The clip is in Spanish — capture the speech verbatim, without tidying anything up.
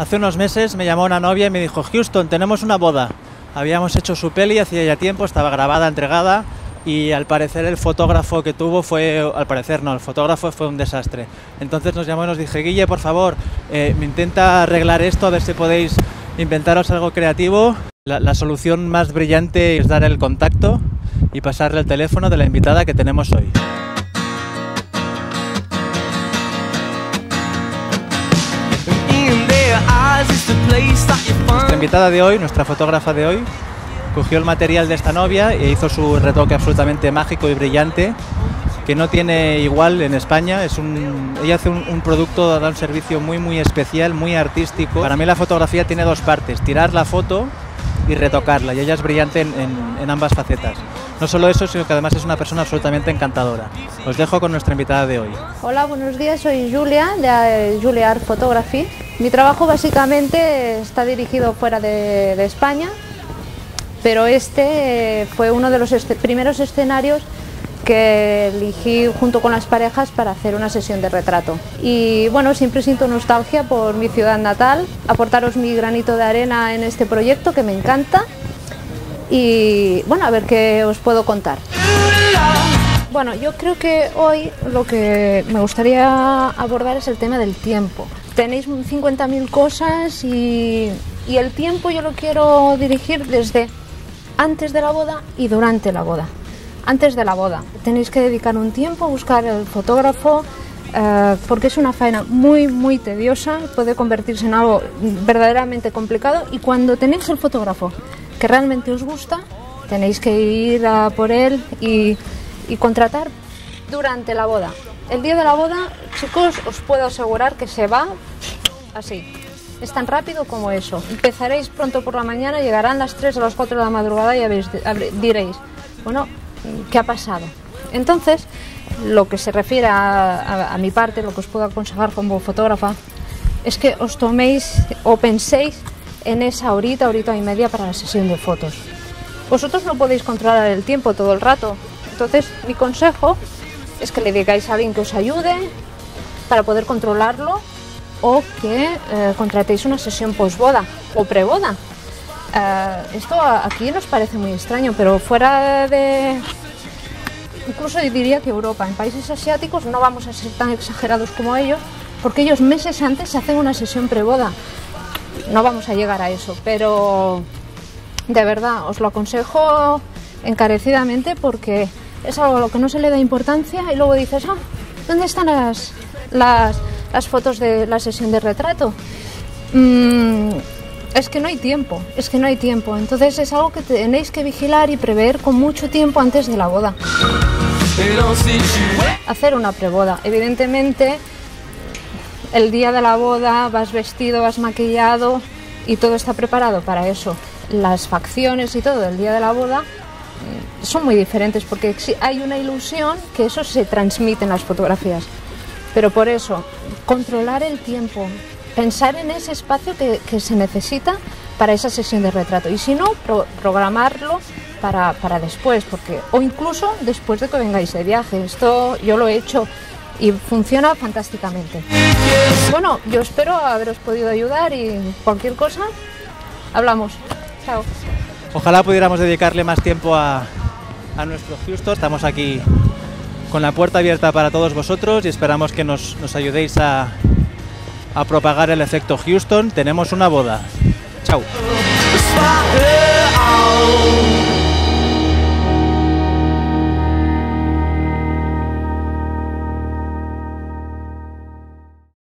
Hace unos meses me llamó una novia y me dijo: Houston, tenemos una boda. Habíamos hecho su peli hacía ya tiempo, estaba grabada, entregada, y al parecer el fotógrafo que tuvo fue, al parecer no, el fotógrafo fue un desastre. Entonces nos llamó y nos dije: Guille, por favor, eh, me intenta arreglar esto, a ver si podéis inventaros algo creativo. La, la solución más brillante es dar el contacto y pasarle el teléfono de la invitada que tenemos hoy. Nuestra invitada de hoy, nuestra fotógrafa de hoy, cogió el material de esta novia e hizo su retoque absolutamente mágico y brillante, que no tiene igual en España. Es un, ella hace un, un producto, da un servicio muy muy especial, muy artístico. Para mí la fotografía tiene dos partes: tirar la foto y retocarla, y ella es brillante en, en, en ambas facetas. No solo eso, sino que además es una persona absolutamente encantadora. Os dejo con nuestra invitada de hoy. Hola, buenos días, soy Julia, de Julia Art Photography. Mi trabajo básicamente está dirigido fuera de, de España, pero este fue uno de los este, primeros escenarios que elegí junto con las parejas para hacer una sesión de retrato. Y bueno, siempre siento nostalgia por mi ciudad natal, aportaros mi granito de arena en este proyecto que me encanta y bueno, a ver qué os puedo contar. Bueno, yo creo que hoy lo que me gustaría abordar es el tema del tiempo. Tenéis cincuenta mil cosas y, y el tiempo yo lo quiero dirigir desde antes de la boda y durante la boda. Antes de la boda tenéis que dedicar un tiempo a buscar el fotógrafo, eh, porque es una faena muy muy tediosa, puede convertirse en algo verdaderamente complicado, y cuando tenéis el fotógrafo que realmente os gusta, tenéis que ir a por él y, y contratar durante la boda. El día de la boda, chicos, os puedo asegurar que se va así. Es tan rápido como eso. Empezaréis pronto por la mañana, llegarán las tres o las cuatro de la madrugada y habéis, diréis, bueno, ¿qué ha pasado? Entonces, lo que se refiere a, a, a mi parte, lo que os puedo aconsejar como fotógrafa, es que os toméis o penséis en esa horita, horita y media para la sesión de fotos. Vosotros no podéis controlar el tiempo todo el rato, entonces mi consejo es que le digáis a alguien que os ayude para poder controlarlo, o que eh, contratéis una sesión posboda o preboda. Uh, esto aquí nos parece muy extraño, pero fuera de, incluso diría que Europa, en países asiáticos no vamos a ser tan exagerados como ellos, porque ellos meses antes hacen una sesión preboda. No vamos a llegar a eso, pero de verdad os lo aconsejo encarecidamente, porque es algo a lo que no se le da importancia y luego dices, ah, ¿dónde están las, las, las fotos de la sesión de retrato? Mm, Es que no hay tiempo, es que no hay tiempo, entonces es algo que tenéis que vigilar y prever con mucho tiempo antes de la boda. Hacer una preboda, evidentemente el día de la boda vas vestido, vas maquillado y todo está preparado para eso. Las facciones y todo del día de la boda son muy diferentes, porque hay una ilusión que eso se transmite en las fotografías, pero por eso, controlar el tiempo. Pensar en ese espacio que, que se necesita para esa sesión de retrato, y si no, pro, programarlo para, para después, porque o incluso después de que vengáis de viaje. Esto yo lo he hecho y funciona fantásticamente. Bueno, yo espero haberos podido ayudar y cualquier cosa, hablamos. Chao. Ojalá pudiéramos dedicarle más tiempo a, a nuestro Houston. Estamos aquí con la puerta abierta para todos vosotros y esperamos que nos, nos ayudéis a... a propagar el efecto Houston. Tenemos una boda. Chao.